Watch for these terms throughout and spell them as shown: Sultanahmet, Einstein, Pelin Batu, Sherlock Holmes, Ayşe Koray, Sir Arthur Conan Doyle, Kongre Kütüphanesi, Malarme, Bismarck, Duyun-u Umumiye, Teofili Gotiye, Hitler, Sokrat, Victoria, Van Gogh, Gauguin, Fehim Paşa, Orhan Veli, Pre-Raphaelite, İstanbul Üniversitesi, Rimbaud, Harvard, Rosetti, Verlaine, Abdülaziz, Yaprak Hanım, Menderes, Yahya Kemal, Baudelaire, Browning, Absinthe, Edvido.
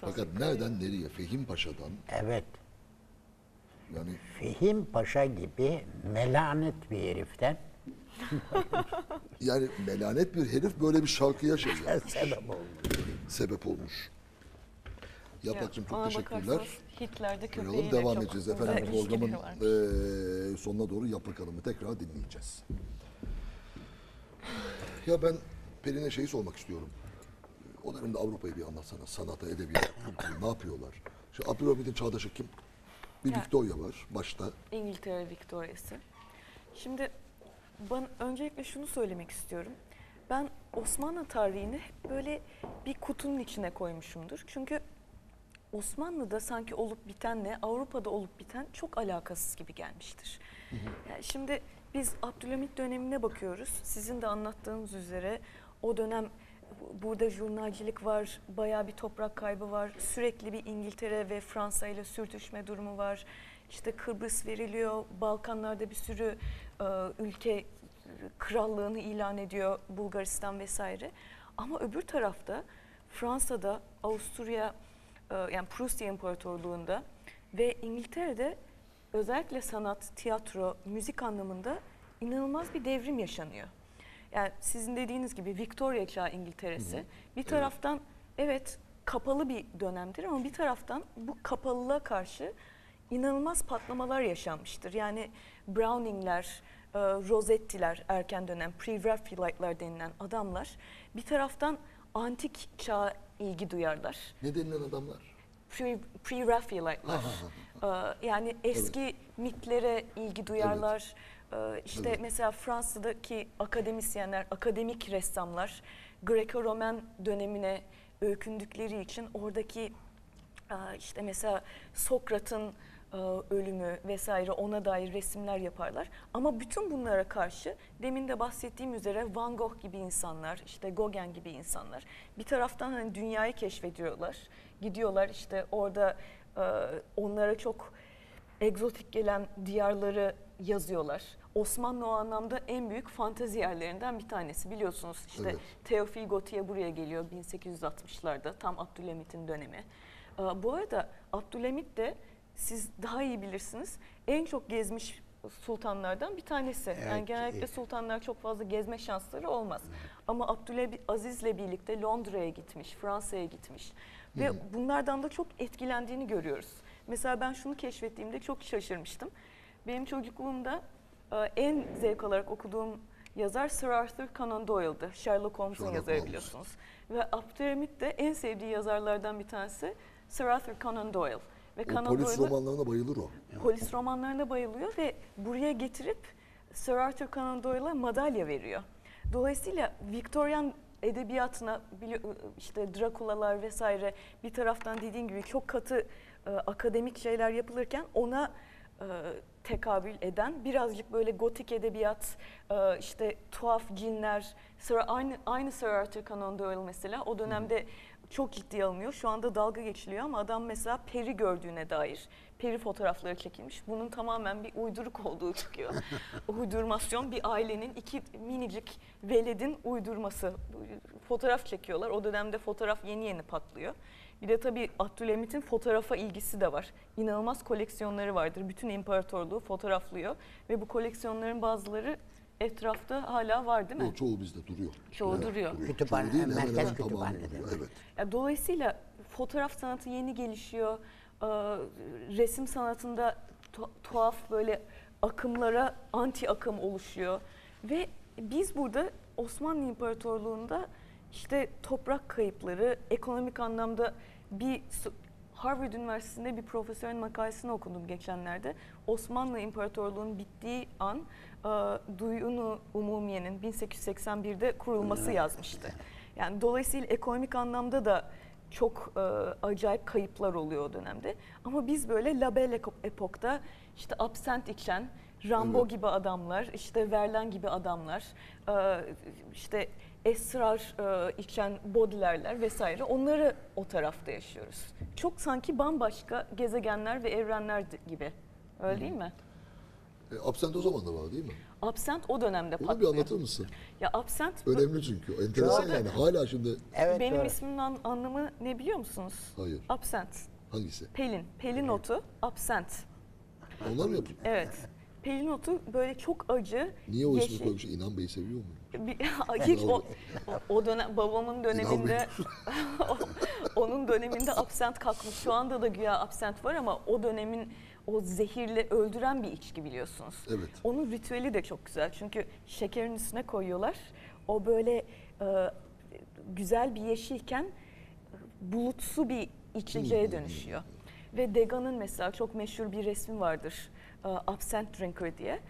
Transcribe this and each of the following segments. Fakat nereden nereye? Fehim Paşa'dan. Evet. Yani... Fehim Paşa gibi melanet bir heriften. Yani melanet bir herif böyle bir şarkıya şey yapmış. Sebep olmuş. Sebep olmuş. Yaprakçığım çok teşekkürler. Hitler'de köpeğiyle devam edeceğiz efendim. Programın sonuna doğru Yaprak Hanım'ı tekrar dinleyeceğiz. Ya ben Pelin'e şeyi sormak istiyorum. O dönemde Avrupa'yı bir anlatsana. Sanata, edebiyat, ne yapıyorlar? Şimdi Abdülhamid'in çağdaşı kim? Bir yani, Victoria var başta. İngiltere Victoria'sı. Şimdi ben öncelikle şunu söylemek istiyorum. Ben Osmanlı tarihini hep böyle bir kutunun içine koymuşumdur. Çünkü Osmanlı'da sanki olup bitenle Avrupa'da olup biten çok alakasız gibi gelmiştir. Yani şimdi biz Abdülhamid dönemine bakıyoruz. Sizin de anlattığınız üzere o dönem burada jurnalcilik var, bayağı bir toprak kaybı var. Sürekli bir İngiltere ve Fransa ile sürtüşme durumu var. İşte Kıbrıs veriliyor, Balkanlarda bir sürü ülke krallığını ilan ediyor, Bulgaristan vesaire. Ama öbür tarafta Fransa'da, Avusturya, yani Prusya İmparatorluğu'nda ve İngiltere'de özellikle sanat, tiyatro, müzik anlamında inanılmaz bir devrim yaşanıyor. Yani sizin dediğiniz gibi Victoria Çağı İngiltere'si bir taraftan evet kapalı bir dönemdir ama bir taraftan bu kapalılığa karşı inanılmaz patlamalar yaşanmıştır. Yani Browning'ler, Rosetti'ler erken dönem, Pre-Raphaelite'ler denilen adamlar bir taraftan antik çağa ilgi duyarlar. Ne denilen adamlar? Pre-Raphaelite'ler. Yani eski mitlere ilgi duyarlar. İşte mesela Fransa'daki akademisyenler, akademik ressamlar Greco-Roman dönemine öykündükleri için oradaki işte mesela Sokrat'ın ölümü vesaire ona dair resimler yaparlar. Ama bütün bunlara karşı demin de bahsettiğim üzere Van Gogh gibi insanlar, işte Gauguin gibi insanlar bir taraftan hani dünyayı keşfediyorlar. Gidiyorlar işte orada onlara çok egzotik gelen diyarları yazıyorlar. Osmanlı o anlamda en büyük fantezi yerlerinden bir tanesi. Biliyorsunuz işte Teofili Gotiye buraya geliyor 1860'larda tam Abdülhamid'in dönemi. Bu arada Abdülhamid de siz daha iyi bilirsiniz en çok gezmiş sultanlardan bir tanesi. Evet, yani genellikle sultanlar çok fazla gezme şansları olmaz. Ama Abdülaziz'le birlikte Londra'ya gitmiş, Fransa'ya gitmiş. Ve bunlardan da çok etkilendiğini görüyoruz. Mesela ben şunu keşfettiğimde çok şaşırmıştım. Benim çocukluğumda en zevk alarak okuduğum yazar Sir Arthur Conan Doyle'dı. Sherlock Holmes'un yazarı biliyorsunuz. Ve Abdülhamid de en sevdiği yazarlardan bir tanesi Sir Arthur Conan Doyle. Ve polis romanlarına bayılır o. Polis romanlarına bayılıyor ve buraya getirip Sir Arthur Conan Doyle'a madalya veriyor. Dolayısıyla Victorian edebiyatına işte Drakulalar vesaire bir taraftan dediğim gibi çok katı akademik şeyler yapılırken ona tekabül eden birazcık böyle gotik edebiyat, işte tuhaf cinler, aynı Sir Arthur Conan Doyle mesela o dönemde çok ciddiye alınıyor. Şu anda dalga geçiliyor ama adam mesela peri gördüğüne dair peri fotoğrafları çekilmiş. Bunun tamamen bir uyduruk olduğu çıkıyor. Uydurmasyon bir ailenin iki minicik veledin uydurması. Fotoğraf çekiyorlar. O dönemde fotoğraf yeni yeni patlıyor. Bir de tabii Abdülhamid'in fotoğrafa ilgisi de var. İnanılmaz koleksiyonları vardır. Bütün imparatorluğu fotoğraflıyor ve bu koleksiyonların bazıları etrafta hala var değil mi? O çoğu bizde duruyor. Çoğu duruyor. Kütüphane, çoğu değil, merkez kütüphanede. Evet. Dolayısıyla fotoğraf sanatı yeni gelişiyor. Resim sanatında tuhaf böyle akımlara anti akım oluşuyor. Ve biz burada Osmanlı İmparatorluğu'nda işte toprak kayıpları, ekonomik anlamda bir Harvard Üniversitesi'nde bir profesörün makalesini okudum geçenlerde. Osmanlı İmparatorluğu'nun bittiği an Duyun-u Umumiye'nin 1881'de kurulması yazmıştı. Yani dolayısıyla ekonomik anlamda da çok acayip kayıplar oluyor o dönemde. Ama biz böyle La Belle Époque'da işte absinthe içen Rimbaud gibi adamlar, işte Verlaine gibi adamlar, işte esrar içen Baudelaire vesaire onları o tarafta yaşıyoruz. Çok sanki bambaşka gezegenler ve evrenler gibi. Öyle değil mi? Absinthe o zaman da var değil mi? Absent o dönemde patlıyor. Onu bir anlatır mısın? Ya absent... Önemli çünkü. Enteresan yani. Hala şimdi... Evet, benim ismimin anlamı ne biliyor musunuz? Hayır. Absent. Hangisi? Pelin. Pelin otu. Absent. Onlar mı yapıyor? Evet. Pelin otu böyle çok acı. Niye o ismi koymuş? İnan Bey'i seviyor mu? Hiç o dönem, babamın döneminde onun döneminde absent kalkmış. Şu anda da güya absent var ama o dönemin o zehirle öldüren bir içki biliyorsunuz. Evet. Onun ritüeli de çok güzel. Çünkü şekerin üstüne koyuyorlar. O böyle güzel bir yeşilken bulutsu bir içeceğe dönüşüyor. Ve Degas'ın mesela çok meşhur bir resmi vardır. Absent drinker diye.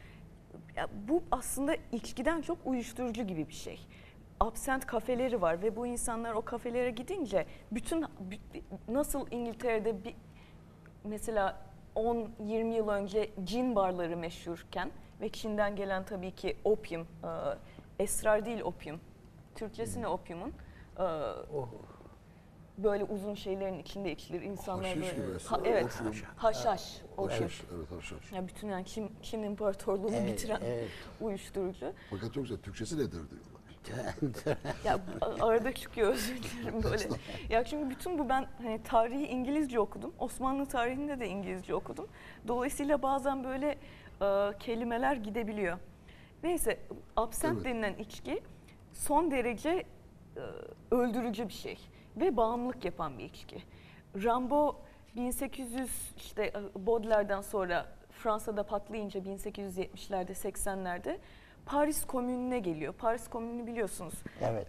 Ya bu aslında içkiden çok uyuşturucu gibi bir şey. Absent kafeleri var ve bu insanlar o kafelere gidince bütün nasıl İngiltere'de bir mesela 10-20 yıl önce cin barları meşhurken ve Çin'den gelen tabii ki opium, esrar değil opium, Türkçesi ne opiumun? Böyle uzun şeylerin içinde içilir insanlar. Haşiş gibi esrar. Evet, haşhaş. Haşhaş, evet haşhaş. Yani bütün yani Çin İmparatorluğunu bitiren uyuşturucu. Fakat yoksa Türkçesi nedir diyorlar. Ya arada çıkıyor, özür dilerim böyle. Ya çünkü bütün bu ben hani tarihi İngilizce okudum. Osmanlı tarihinde de İngilizce okudum. Dolayısıyla bazen böyle kelimeler gidebiliyor. Neyse, absent denilen içki son derece öldürücü bir şey ve bağımlılık yapan bir içki. Rimbaud 1800 işte Baudelaire'den sonra Fransa'da patlayınca 1870'lerde 80'lerde Paris Komünü'ne geliyor. Paris Komünü biliyorsunuz. Evet.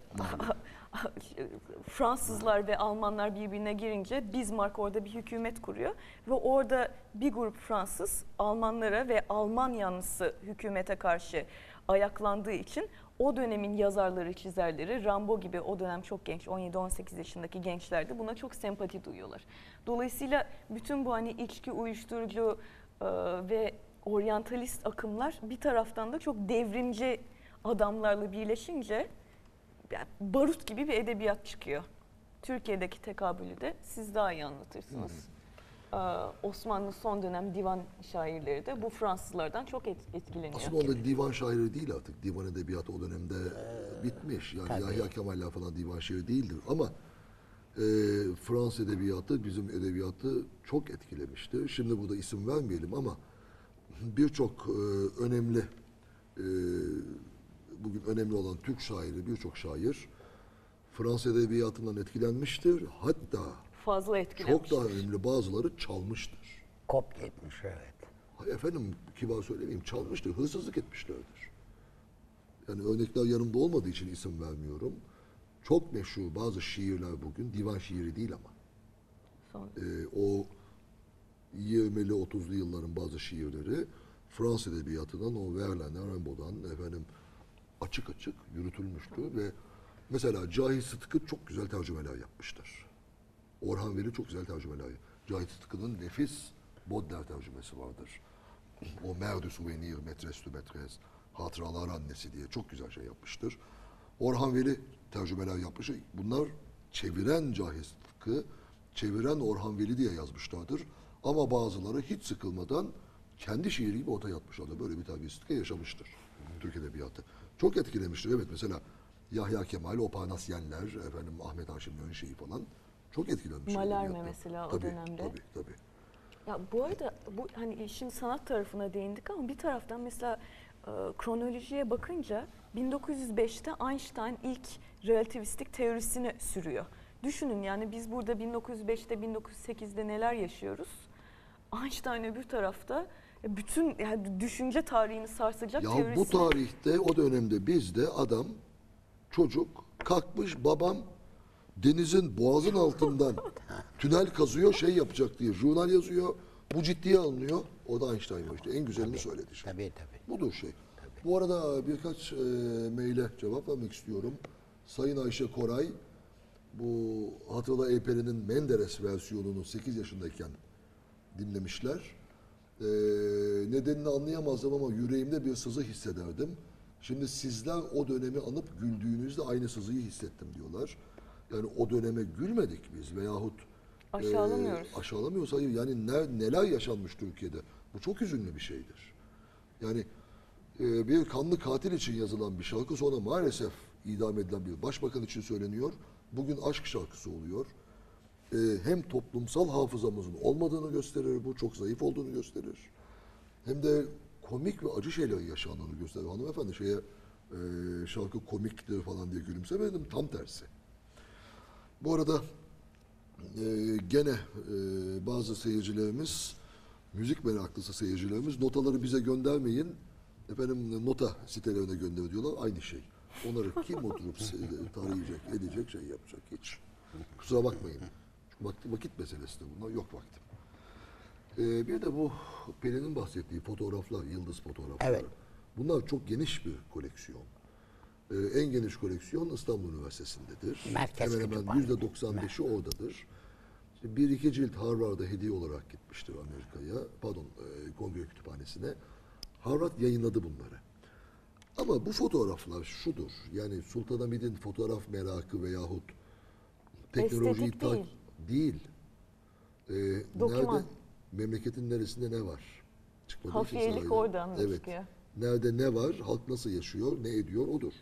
Fransızlar ve Almanlar birbirine girince Bismarck orada bir hükümet kuruyor ve orada bir grup Fransız Almanlara ve Alman yanlısı hükümete karşı ayaklandığı için o dönemin yazarları, çizerleri, Rimbaud gibi o dönem çok genç, 17-18 yaşındaki gençler de buna çok sempati duyuyorlar. Dolayısıyla bütün bu hani içki, uyuşturucu ve oryantalist akımlar bir taraftan da çok devrimci adamlarla birleşince yani barut gibi bir edebiyat çıkıyor. Türkiye'deki tekabülü de siz daha iyi anlatırsınız. Osmanlı son dönem divan şairleri de bu Fransızlardan çok etkileniyor. Aslında orada divan şairi değil artık. Divan edebiyatı o dönemde bitmiş. Yani Yahya Kemal'la falan divan şairi değildir ama Fransız edebiyatı bizim edebiyatı çok etkilemişti. Şimdi burada isim vermeyelim ama birçok önemli bugün önemli olan Türk şairi birçok şair Fransız edebiyatından etkilenmiştir. Hatta fazla etkilenmiştir. Çok daha önemli bazıları çalmıştır. Kopya etmiş evet. Efendim kibar söyleyeyim çalmıştır, hırsızlık etmişlerdir. Yani örnekler yanımda olmadığı için isim vermiyorum. Çok meşhur bazı şiirler bugün divan şiiri değil ama. O 20'li 30'lu yılların bazı şiirleri Fransız edebiyatından o Verlaine, Rimbaud'dan efendim açık açık yürütülmüştü ve mesela Cahit Sıtkı çok güzel tercümeler yapmıştır. Orhan Veli çok güzel tercümeler yapmıştır. Cahit Sıtkı'nın nefis Baudelaire tercümesi vardır. O Mer du Souvenir, Metres du Metres, Hatıralar Annesi diye çok güzel şey yapmıştır. Orhan Veli tercümeler yapmıştır. Bunlar çeviren Cahit Sıtkı, çeviren Orhan Veli diye yazmışlardır. Ama bazıları hiç sıkılmadan kendi şiiri gibi ortaya atmışlardır. Böyle bir terbiyesizlikle yaşamıştır Türk edebiyatı. Çok etkilemiştir. Evet mesela Yahya Kemal, o Panasyenler, efendim Ahmet Aşim Önşe'yi falan çok etkilenmiş. Malarme mesela tabii, o dönemde. Tabii. Ya bu arada bu hani işin sanat tarafına değindik ama bir taraftan mesela kronolojiye bakınca 1905'te Einstein ilk relativistik teorisini sürüyor. Düşünün yani biz burada 1905'te 1908'de neler yaşıyoruz? Einstein öbür tarafta bütün yani düşünce tarihini sarsacak teorisi. Ya bu tarihte o dönemde bizde adam çocuk kalkmış babam denizin boğazın altından tünel kazıyor şey yapacak diye jurnal yazıyor. Bu ciddiye alınıyor. O da Einstein var işte en güzelini söyledi. Tabii. Budur şey. Tabii. Bu arada birkaç maile cevap vermek istiyorum. Sayın Ayşe Koray bu Hatırla Eyperi'nin Menderes versiyonunu 8 yaşındayken dinlemişler. Nedenini anlayamazdım ama yüreğimde bir sızı hissederdim. Şimdi sizler o dönemi anıp güldüğünüzde aynı sızıyı hissettim diyorlar. Yani o döneme gülmedik biz veyahut aşağılamıyoruz. Aşağılamıyoruz hayır yani neler yaşanmış Türkiye'de. Bu çok üzünlü bir şeydir. Yani bir kanlı katil için yazılan bir şarkı, sonra maalesef idam edilen bir başbakan için söyleniyor. Bugün aşk şarkısı oluyor. Hem toplumsal hafızamızın olmadığını gösterir, bu çok zayıf olduğunu gösterir. Hem de komik ve acı şeyler yaşandığını gösterir. Hanımefendi şeye şarkı komiktir falan diye gülümsemedim, tam tersi. Bu arada gene bazı seyircilerimiz, müzik meraklısı seyircilerimiz, notaları bize göndermeyin, efendim nota sitelerine gönder diyorlar, aynı şey. Onları kim oturup tarayacak, edecek, şey yapacak hiç. Kusura bakmayın. Vakit meselesi de bunlar, yok vaktim. Bir de bu Pelin'in bahsettiği fotoğraflar, yıldız fotoğrafları. Evet. Bunlar çok geniş bir koleksiyon. En geniş koleksiyon İstanbul Üniversitesi'ndedir. Merkez hemen %95'i oradadır. Şimdi 1-2 cilt Harvard'a hediye olarak gitmiştir Amerika'ya. Pardon, Kongre Kütüphanesi'ne. Harvard yayınladı bunları. Ama bu fotoğraflar şudur. Yani Sultanahmet'in fotoğraf merakı veyahut teknolojiyi takip değil. Nerede, memleketin neresinde ne var? Hafiyelik oradan çıkıyor. Evet. Nerede ne var, halk nasıl yaşıyor, ne ediyor odur.